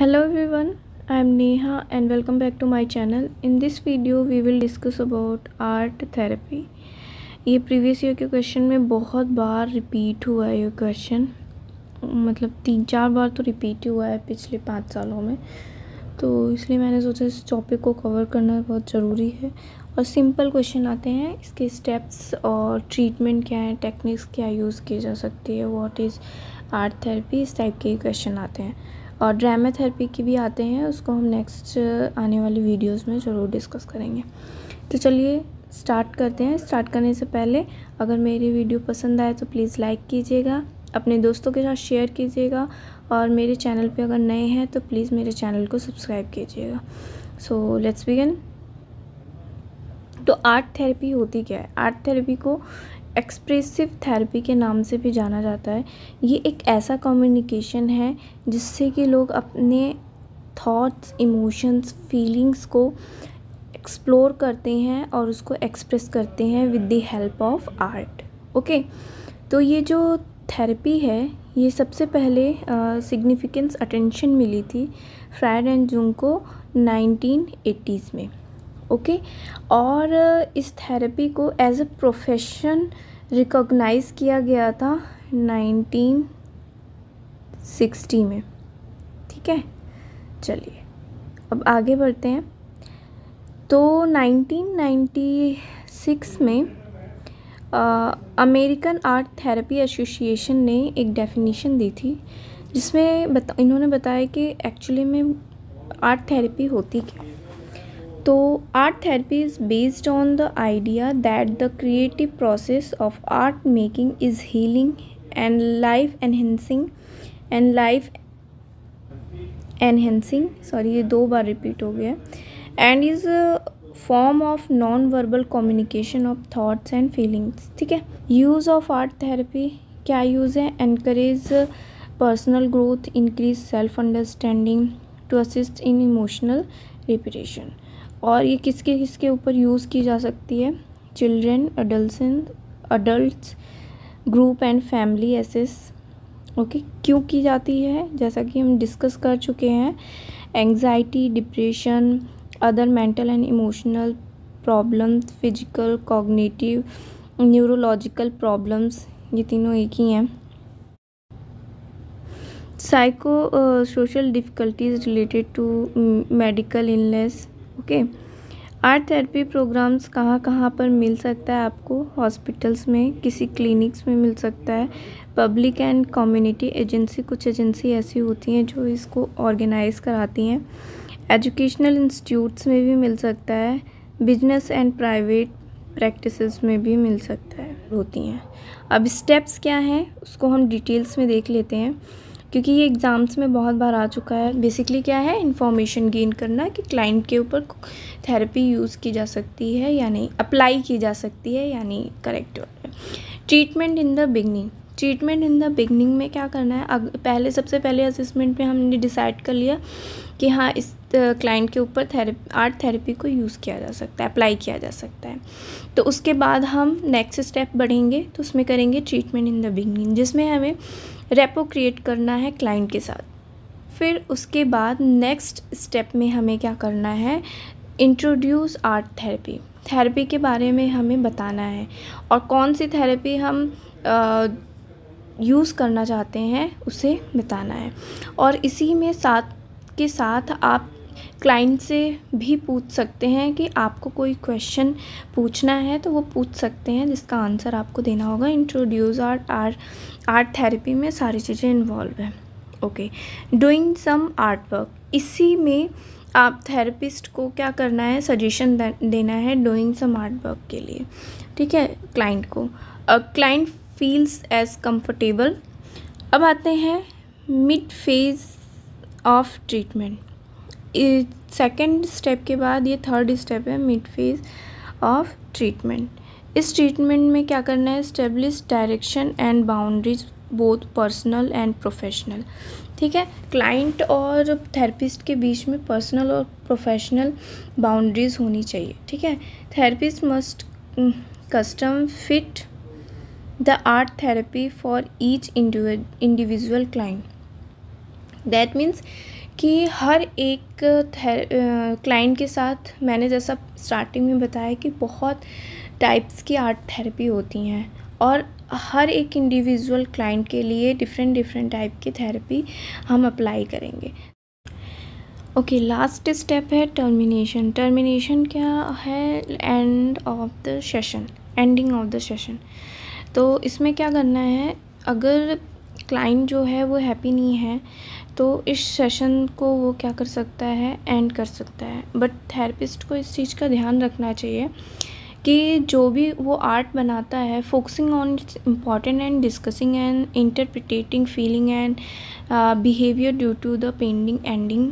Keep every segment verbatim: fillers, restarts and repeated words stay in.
Hello everyone, I am Neha and welcome back to my channel. In this video we will discuss about art therapy. ये previous year के question में बहुत बार repeat हुआ है. ये question मतलब तीन चार बार तो रिपीट ही हुआ है पिछले पाँच सालों में, तो इसलिए मैंने सोचा इस टॉपिक को कवर करना बहुत ज़रूरी है. और सिंपल क्वेश्चन आते हैं, इसके स्टेप्स और ट्रीटमेंट क्या है, टेक्निक्स क्या यूज़ की जा सकती है, व्हाट इज़ आर्ट थेरेपी, इस टाइप के क्वेश्चन आते हैं. और ड्रामा थेरेपी के भी आते हैं, उसको हम नेक्स्ट आने वाली वीडियोस में ज़रूर डिस्कस करेंगे. तो चलिए स्टार्ट करते हैं. स्टार्ट करने से पहले अगर मेरी वीडियो पसंद आए तो प्लीज़ लाइक कीजिएगा, अपने दोस्तों के साथ शेयर कीजिएगा, और मेरे चैनल पे अगर नए हैं तो प्लीज़ मेरे चैनल को सब्सक्राइब कीजिएगा. So let's begin. तो आर्ट थेरेपी होती क्या है? आर्ट थेरेपी को एक्सप्रेसिव थेरेपी के नाम से भी जाना जाता है. ये एक ऐसा कम्युनिकेशन है जिससे कि लोग अपने थॉट्स, इमोशंस, फीलिंग्स को एक्सप्लोर करते हैं और उसको एक्सप्रेस करते हैं with the help of art. Okay, तो ये जो थेरेपी है ये सबसे पहले सिग्निफिकेंस uh, अटेंशन मिली थी फ्रायड एंड जुंग को नाइनटीन एटीज़ में. Okay okay? और इस थेरेपी को एज अ प्रोफेशन रिकॉग्नाइज किया गया था नाइनटीन सिक्सटी में. ठीक है, चलिए अब आगे बढ़ते हैं. तो नाइनटीन नाइंटी सिक्स में अमेरिकन आर्ट थेरेपी एसोसिएशन ने एक डेफिनेशन दी थी जिसमें बता इन्होंने बताया कि एक्चुअली में आर्ट थेरेपी होती क्या. तो art therapy is based on the idea that the creative process of art making is healing and life enhancing and life enhancing sorry ये दो बार रिपीट हो गया, and is form of non verbal communication of thoughts and feelings. ठीक है, use of art therapy क्या use है? Encourage personal growth, increase self understanding, to assist in emotional reparation. और ये किसके किसके ऊपर यूज़ की जा सकती है? Children, adolescent, adults, group and family assess. Okay, क्यों की जाती है? जैसा कि हम डिस्कस कर चुके हैं, anxiety, depression, other mental and emotional problems, physical, cognitive, neurological problems, ये तीनों एक ही हैं. Psycho social difficulties related to medical illness. Okay, art therapy programmes कहाँ कहाँ पर मिल सकता है आपको? हॉस्पिटल्स में, किसी क्लिनिक्स में मिल सकता है, पब्लिक एंड कम्युनिटी एजेंसी, कुछ एजेंसी ऐसी होती हैं जो इसको ऑर्गेनाइज़ कराती हैं, एजुकेशनल इंस्टीट्यूट्स में भी मिल सकता है, बिजनेस एंड प्राइवेट प्रैक्टिसेस में भी मिल सकता है, होती हैं. अब स्टेप्स क्या हैं उसको हम डिटेल्स में देख लेते हैं क्योंकि ये एग्ज़ाम्स में बहुत बार आ चुका है. बेसिकली क्या है? इन्फॉर्मेशन गेन करना कि क्लाइंट के ऊपर थेरेपी यूज़ की जा सकती है या नहीं, अप्लाई की जा सकती है या नहीं, करेक्ट है. Treatment in the beginning. Treatment in the beginning में क्या करना है? अग, पहले सबसे पहले असेसमेंट में हमने डिसाइड कर लिया कि हाँ इस क्लाइंट के ऊपर थेरेपी, आर्ट थेरेपी को यूज़ किया जा सकता है, अप्लाई किया जा सकता है. तो उसके बाद हम नेक्स्ट स्टेप बढ़ेंगे, तो उसमें करेंगे ट्रीटमेंट इन द बिगनिंग जिसमें हमें रेपो क्रिएट करना है क्लाइंट के साथ. फिर उसके बाद नेक्स्ट स्टेप में हमें क्या करना है? Introduce art therapy. थेरेपी के बारे में हमें बताना है और कौन सी थेरेपी हम यूज़ करना चाहते हैं उसे बताना है. और इसी में साथ के साथ आप क्लाइंट से भी पूछ सकते हैं कि आपको कोई क्वेश्चन पूछना है तो वो पूछ सकते हैं जिसका आंसर आपको देना होगा. Introduce art art art therapy में सारी चीज़ें इन्वॉल्व हैं. Okay, doing some art work. इसी में आप थेरेपिस्ट को क्या करना है? सजेशन देना है डूइंग सम आर्ट वर्क के लिए. ठीक है, क्लाइंट को क्लाइंट फील्स एज कम्फर्टेबल. अब आते हैं mid phase of treatment. Second step के बाद ये थर्ड स्टेप है, मिड फेज ऑफ ट्रीटमेंट. इस ट्रीटमेंट में क्या करना है? Establish direction and boundaries, both personal and professional. ठीक है, क्लाइंट और थेरेपिस्ट के बीच में पर्सनल और प्रोफेशनल बाउंड्रीज होनी चाहिए. ठीक है, therapist must custom fit the art therapy for each individual client. That means कि हर एक क्लाइंट के साथ मैंने जैसा स्टार्टिंग में बताया कि बहुत टाइप्स की आर्ट थेरेपी होती हैं और हर एक इंडिविजुअल क्लाइंट के लिए डिफरेंट डिफरेंट टाइप की थेरेपी हम अप्लाई करेंगे। ओके, लास्ट स्टेप है टर्मिनेशन। टर्मिनेशन क्या है? End of the session, ending of the session. तो इसमें क्या करना है, अगर क्लाइंट जो है वो हैप्पी नहीं है तो इस सेशन को वो क्या कर सकता है, एंड कर सकता है। बट थेरेपिस्ट को इस चीज़ का ध्यान रखना चाहिए कि जो भी वो आर्ट बनाता है, focusing on its important and discussing and interpreting feeling and behaviour due to the pending ending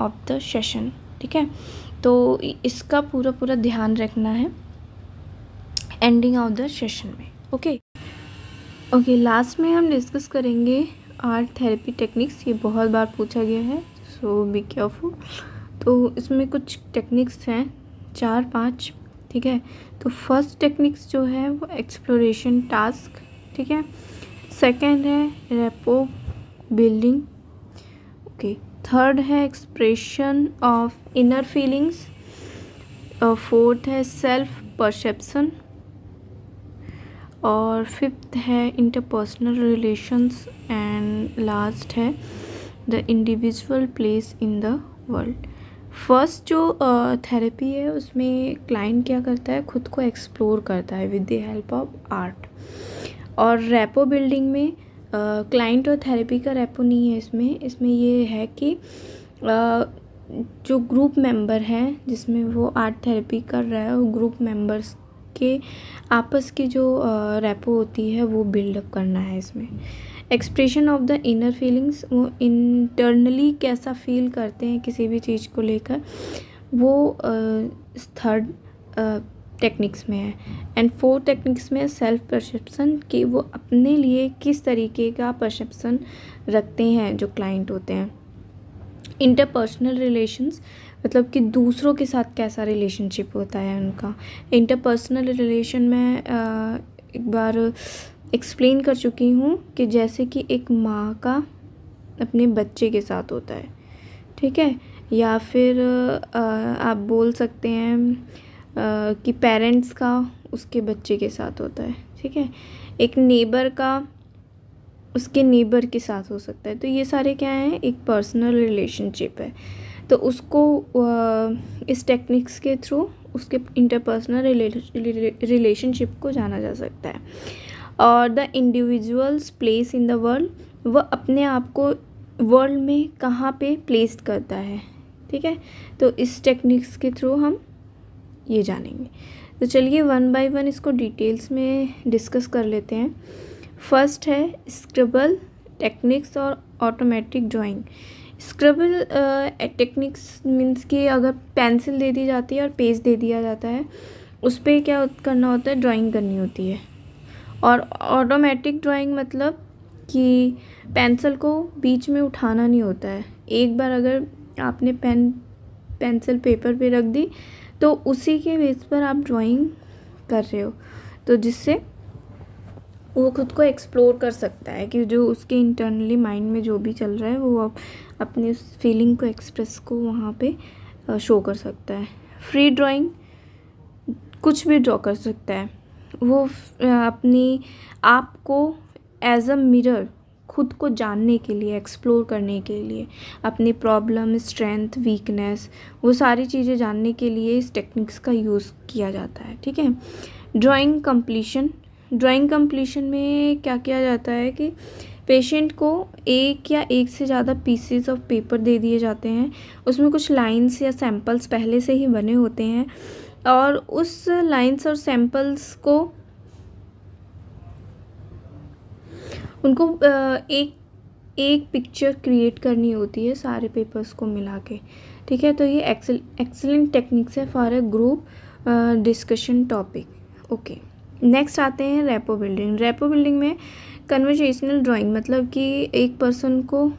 of the session. ठीक है, तो इसका पूरा पूरा ध्यान रखना है एंडिंग ऑफ द सेशन में। ओके ओके लास्ट में हम डिस्कस करेंगे आर्ट थेरेपी टेक्निक्स। ये बहुत बार पूछा गया है, सो बी केयरफुल। तो इसमें कुछ टेक्निक्स हैं, चार पांच। ठीक है, तो फर्स्ट टेक्निक्स जो है वो एक्सप्लोरेशन टास्क। ठीक है, सेकंड है रेपो बिल्डिंग। ओके, थर्ड है expression of inner feelings. Fourth है सेल्फ परसेप्शन और फिफ्थ है इंटरपर्सनल रिलेशंस एंड लास्ट है the individual place in the world. First जो थेरेपी है उसमें क्लाइंट क्या करता है, खुद को एक्सप्लोर करता है with the help of art. और रैपो बिल्डिंग में क्लाइंट और थेरेपी का रैपो नहीं है इसमें। इसमें ये है कि uh, जो ग्रुप मेंबर हैं जिसमें वो आर्ट थेरेपी कर रहा है, वो ग्रुप मेंबर्स के आपस की जो रैपो होती है वो बिल्डअप करना है इसमें। Expression of the inner feelings, वो इंटरनली कैसा फील करते हैं किसी भी चीज़ को लेकर, वो थर्ड टेक्निक्स में है। एंड फोर्थ टेक्निक्स में सेल्फ परसेप्शन, कि वो अपने लिए किस तरीके का परसेप्शन रखते हैं जो क्लाइंट होते हैं। इंटरपर्सनल रिलेशंस, मतलब कि दूसरों के साथ कैसा रिलेशनशिप होता है उनका। इंटरपर्सनल रिलेशन में आ, एक बार एक्सप्लेन कर चुकी हूँ कि जैसे कि एक माँ का अपने बच्चे के साथ होता है। ठीक है, या फिर आ, आप बोल सकते हैं आ, कि पेरेंट्स का उसके बच्चे के साथ होता है। ठीक है, एक नेबर का उसके नेबर के साथ हो सकता है। तो ये सारे क्या हैं, एक पर्सनल रिलेशनशिप है। तो उसको इस टेक्निक्स के थ्रू उसके इंटरपर्सनल रिलेशनशिप को जाना जा सकता है। और the individuals place in the world, वह अपने आप को वर्ल्ड में कहाँ पे प्लेस्ड करता है। ठीक है, तो इस टेक्निक्स के थ्रू हम ये जानेंगे। तो चलिए वन बाय वन इसको डिटेल्स में डिस्कस कर लेते हैं। फर्स्ट है स्क्रबल टेक्निक्स और automatic drawing. Scribble techniques means कि अगर पेंसिल दे दी जाती है और पेज दे दिया जाता है, उस पर क्या करना होता है, ड्राइंग करनी होती है। और ऑटोमेटिक ड्राइंग मतलब कि पेंसिल को बीच में उठाना नहीं होता है। एक बार अगर आपने पेन पेंसिल पेपर पे रख दी तो उसी के बेस पर आप ड्राइंग कर रहे हो, तो जिससे वो खुद को एक्सप्लोर कर सकता है कि जो उसके इंटरनली माइंड में जो भी चल रहा है वो आप अपने उस फीलिंग को एक्सप्रेस को वहाँ पे शो कर सकता है। फ्री ड्राइंग, कुछ भी ड्रॉ कर सकता है वो, अपनी आप को एज अ मिरर, खुद को जानने के लिए, एक्सप्लोर करने के लिए, अपनी प्रॉब्लम, स्ट्रेंथ, वीकनेस, वो सारी चीज़ें जानने के लिए इस टेक्निक्स का यूज़ किया जाता है। ठीक है, ड्राइंग कंप्लीशन। ड्राइंग कंप्लीशन में क्या किया जाता है कि पेशेंट को एक या एक से ज़्यादा पीसेस ऑफ पेपर दे दिए जाते हैं, उसमें कुछ लाइंस या सैम्पल्स पहले से ही बने होते हैं और उस लाइंस और सैम्पल्स को उनको एक एक पिक्चर क्रिएट करनी होती है सारे पेपर्स को मिला के। ठीक है, तो ये एक्सेल एक्सेलेंट टेक्निक्स है for a group discussion topic. Okay, next आते हैं रैपो बिल्डिंग। रैपो बिल्डिंग में कन्वर्सेशनल ड्राइंग, मतलब कि एक पर्सन को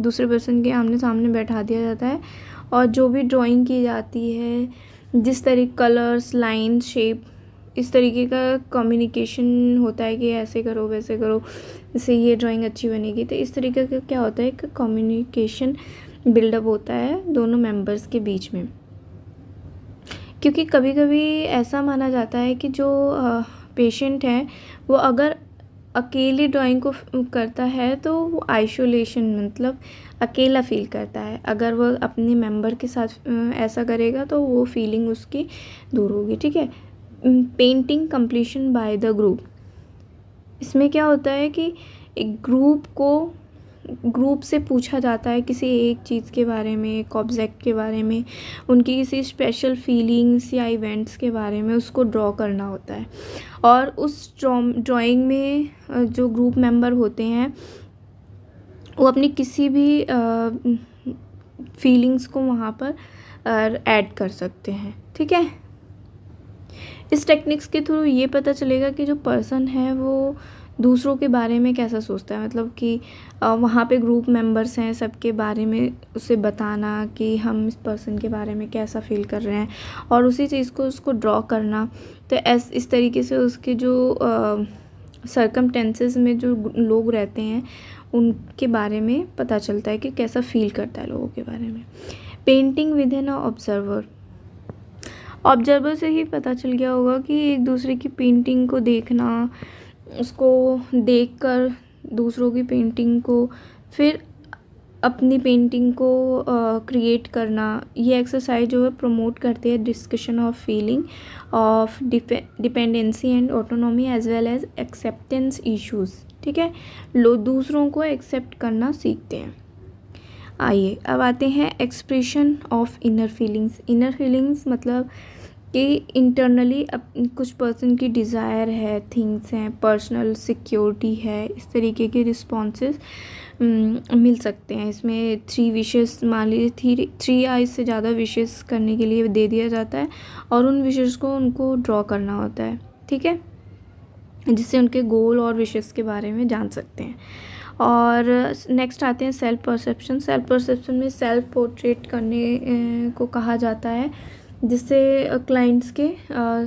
दूसरे पर्सन के आमने सामने बैठा दिया जाता है और जो भी ड्राइंग की जाती है, जिस तरीके कलर्स, लाइन, शेप, इस तरीके का कम्युनिकेशन होता है कि ऐसे करो वैसे करो इससे ये ड्राइंग अच्छी बनेगी। तो इस तरीके का क्या होता है, एक कम्युनिकेशन बिल्डअप होता है दोनों मेंबर्स के बीच में, क्योंकि कभी कभी ऐसा माना जाता है कि जो पेशेंट है वो अगर अकेले ड्राइंग को करता है तो वो आइसोलेशन मतलब अकेला फील करता है, अगर वो अपने मेंबर के साथ ऐसा करेगा तो वो फीलिंग उसकी दूर होगी। ठीक है, painting completion by the group, इसमें क्या होता है कि एक ग्रुप को ग्रुप से पूछा जाता है किसी एक चीज़ के बारे में, एक ऑब्जेक्ट के बारे में, उनकी किसी स्पेशल फीलिंग्स या इवेंट्स के बारे में उसको ड्रॉ करना होता है। और उस ड्राइंग में जो ग्रुप मेंबर होते हैं वो अपनी किसी भी फीलिंग्स को वहाँ पर ऐड कर सकते हैं। ठीक है, इस टेक्निक्स के थ्रू ये पता चलेगा कि जो पर्सन है वो दूसरों के बारे में कैसा सोचता है, मतलब कि वहाँ पे ग्रुप मेंबर्स हैं, सबके बारे में उसे बताना कि हम इस पर्सन के बारे में कैसा फील कर रहे हैं और उसी चीज़ को उसको ड्रॉ करना। तो ऐस इस तरीके से उसके जो सर्कमटेंसेस में जो लोग रहते हैं उनके बारे में पता चलता है कि कैसा फील करता है लोगों के बारे में। Painting with an observer, observer से ही पता चल गया होगा कि एक दूसरे की पेंटिंग को देखना, उसको देखकर दूसरों की पेंटिंग को फिर अपनी पेंटिंग को क्रिएट करना, ये एक्सरसाइज जो है प्रमोट करती है discussion of feeling of dependency and autonomy as well as acceptance issues. ठीक है, लोग दूसरों को एक्सेप्ट करना सीखते हैं। आइए अब आते हैं expression of inner feelings. Inner feelings मतलब कि इंटरनली कुछ पर्सन की डिज़ायर है, थिंग्स हैं, पर्सनल सिक्योरिटी है, इस तरीके के रिस्पॉन्सेस मिल सकते हैं। इसमें थ्री विशेस, मान लीजिए थ्री थ्री या इससे ज़्यादा विशेस करने के लिए दे दिया जाता है और उन विशेस को उनको ड्रॉ करना होता है। ठीक है, जिससे उनके गोल और विशेस के बारे में जान सकते हैं। और नेक्स्ट आते हैं सेल्फ परसेप्शन। सेल्फ परसेप्शन में सेल्फ पोर्ट्रेट करने को कहा जाता है, जिससे क्लाइंट्स के आ,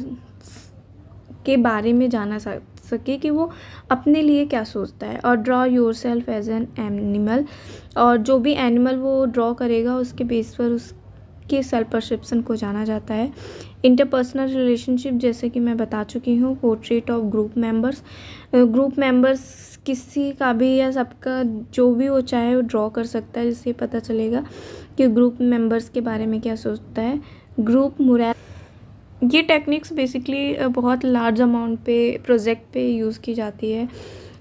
के बारे में जाना सके कि वो अपने लिए क्या सोचता है। और draw yourself as an animal, और जो भी एनिमल वो ड्रॉ करेगा उसके बेस पर उसके सेल्फ परसेप्शन को जाना जाता है। इंटरपर्सनल रिलेशनशिप, जैसे कि मैं बता चुकी हूँ, portrait of group members, group members किसी का भी या सबका जो भी वो चाहे वो ड्रॉ कर सकता है, जिससे पता चलेगा कि ग्रुप मेंबर्स के बारे में क्या सोचता है। ग्रुप मोरल, ये टेक्निक्स बेसिकली बहुत लार्ज अमाउंट पे प्रोजेक्ट पे यूज़ की जाती है।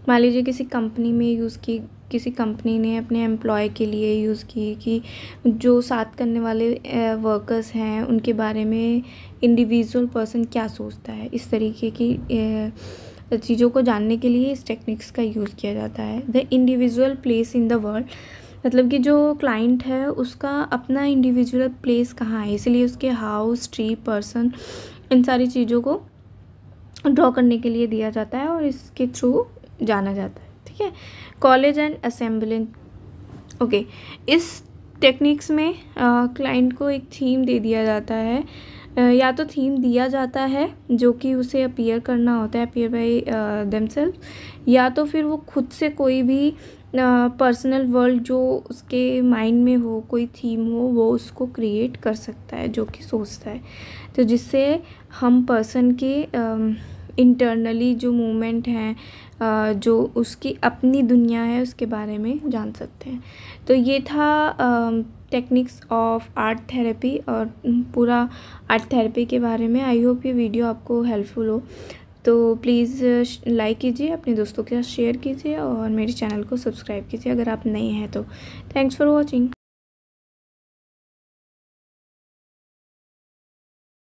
मान लीजिए किसी कंपनी में यूज़ की, किसी कंपनी ने अपने एम्प्लॉय के लिए यूज़ की कि जो साथ करने वाले वर्कर्स हैं उनके बारे में इंडिविजुअल पर्सन क्या सोचता है, इस तरीके की चीज़ों को जानने के लिए इस टेक्निक्स का यूज़ किया जाता है। The individual place in the world, मतलब कि जो क्लाइंट है उसका अपना इंडिविजुअल प्लेस कहाँ है, इसलिए उसके हाउस, ट्री, पर्सन, इन सारी चीज़ों को ड्रॉ करने के लिए दिया जाता है और इसके थ्रू जाना जाता है। ठीक है, कॉलेज एंड असेंबली, ओके, इस टेक्निक्स में क्लाइंट को एक थीम दे दिया जाता है, आ, या तो थीम दिया जाता है जो कि उसे अपीयर करना होता है, अपीयर बाय देमसेल्फ, या तो फिर वो खुद से कोई भी पर्सनल वर्ल्ड जो उसके माइंड में हो, कोई थीम हो, वो उसको क्रिएट कर सकता है जो कि सोचता है। तो जिससे हम पर्सन के इंटरनली uh, जो मूवमेंट हैं, uh, जो उसकी अपनी दुनिया है उसके बारे में जान सकते हैं। तो ये था टेक्निक्स ऑफ आर्ट थेरेपी और पूरा आर्ट थेरेपी के बारे में। आई होप ये वीडियो आपको हेल्पफुल हो, तो प्लीज़ लाइक कीजिए, अपने दोस्तों के साथ शेयर कीजिए और मेरे चैनल को सब्सक्राइब कीजिए अगर आप नए हैं तो। Thanks for watching.